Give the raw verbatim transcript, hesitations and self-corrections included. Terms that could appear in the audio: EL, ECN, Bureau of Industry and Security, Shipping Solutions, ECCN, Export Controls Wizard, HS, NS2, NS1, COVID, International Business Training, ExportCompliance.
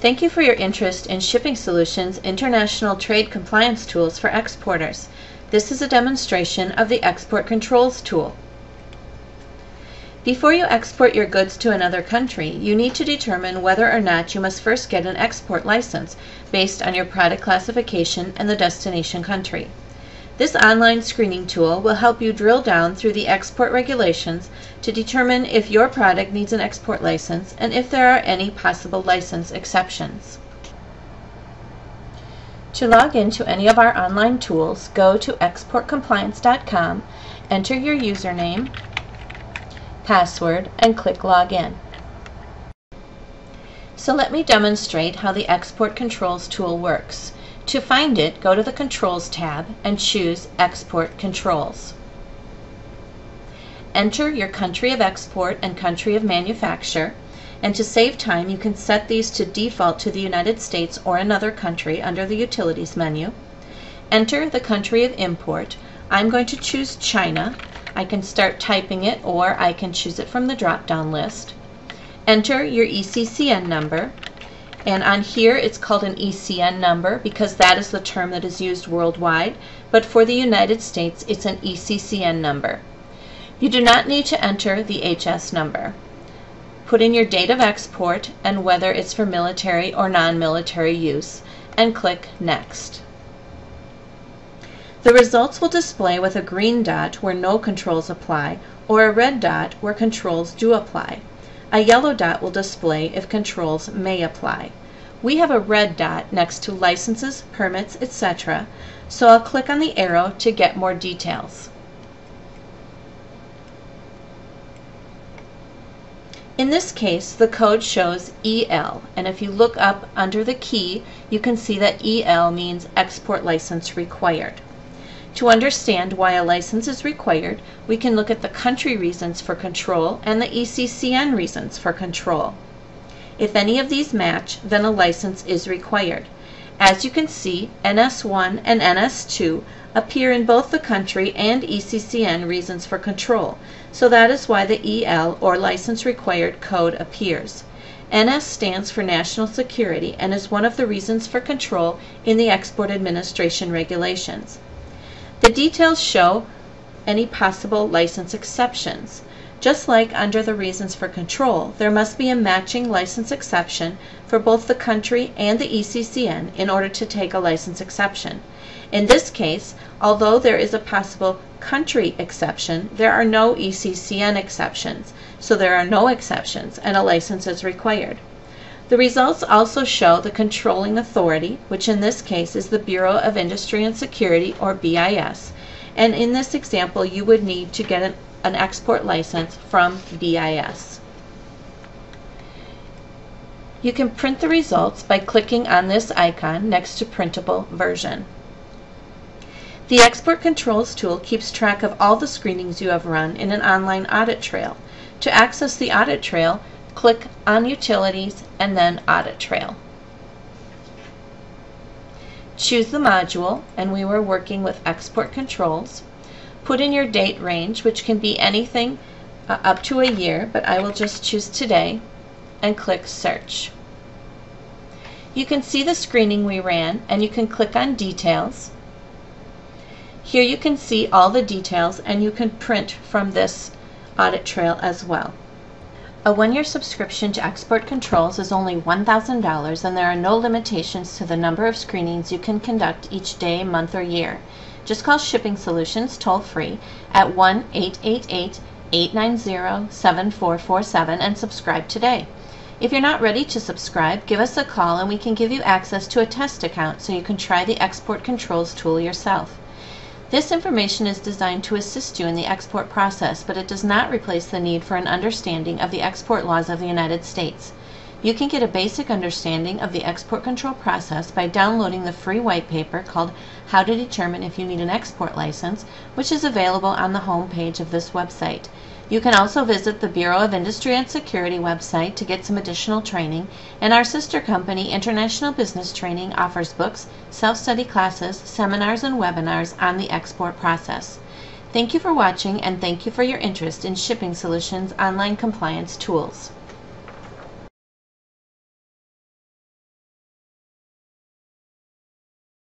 Thank you for your interest in Shipping Solutions International Trade Compliance Tools for Exporters. This is a demonstration of the Export Controls tool. Before you export your goods to another country, you need to determine whether or not you must first get an export license based on your product classification and the destination country. This online screening tool will help you drill down through the export regulations to determine if your product needs an export license and if there are any possible license exceptions. To log into any of our online tools, go to export compliance dot com, enter your username, password, and click Login. So let me demonstrate how the Export Controls tool works. To find it, go to the Controls tab and choose Export Controls. Enter your country of export and country of manufacture, and to save time you can set these to default to the United States or another country under the Utilities menu. Enter the country of import. I'm going to choose China. I can start typing it or I can choose it from the drop-down list. Enter your E C C N number. And on here it's called an E C N number because that is the term that is used worldwide, but for the United States it's an E C C N number. You do not need to enter the H S number. Put in your date of export and whether it's for military or non-military use and click Next. The results will display with a green dot where no controls apply or a red dot where controls do apply. A yellow dot will display if controls may apply. We have a red dot next to licenses, permits, et cetera, so I'll click on the arrow to get more details. In this case, the code shows E L, and if you look up under the key, you can see that E L means Export License Required. To understand why a license is required, we can look at the country reasons for control and the E C C N reasons for control. If any of these match, then a license is required. As you can see, N S one and N S two appear in both the country and E C C N reasons for control, so that is why the E L or license required code appears. N S stands for National Security and is one of the reasons for control in the Export Administration Regulations. The details show any possible license exceptions. Just like under the reasons for control, there must be a matching license exception for both the country and the E C C N in order to take a license exception. In this case, although there is a possible country exception, there are no E C C N exceptions, so there are no exceptions and a license is required. The results also show the controlling authority, which in this case is the Bureau of Industry and Security, or B I S, and in this example you would need to get an, an export license from B I S. You can print the results by clicking on this icon next to Printable Version. The Export Controls tool keeps track of all the screenings you have run in an online audit trail. To access the audit trail, click on Utilities and then Audit Trail. Choose the module, and we were working with Export Controls. Put in your date range, which can be anything uh, up to a year, but I will just choose today, and click Search. You can see the screening we ran, and you can click on Details. Here you can see all the details, and you can print from this audit trail as well. A one-year subscription to Export Controls is only one thousand dollars and there are no limitations to the number of screenings you can conduct each day, month, or year. Just call Shipping Solutions toll-free at one eight eight eight, eight nine zero, seven four four seven and subscribe today. If you're not ready to subscribe, give us a call and we can give you access to a test account so you can try the Export Controls tool yourself. This information is designed to assist you in the export process, but it does not replace the need for an understanding of the export laws of the United States. You can get a basic understanding of the export control process by downloading the free white paper called How to Determine If You Need an Export License, which is available on the home page of this website. You can also visit the Bureau of Industry and Security website to get some additional training, and our sister company, International Business Training, offers books, self-study classes, seminars, and webinars on the export process. Thank you for watching, and thank you for your interest in Shipping Solutions Online Compliance Tools.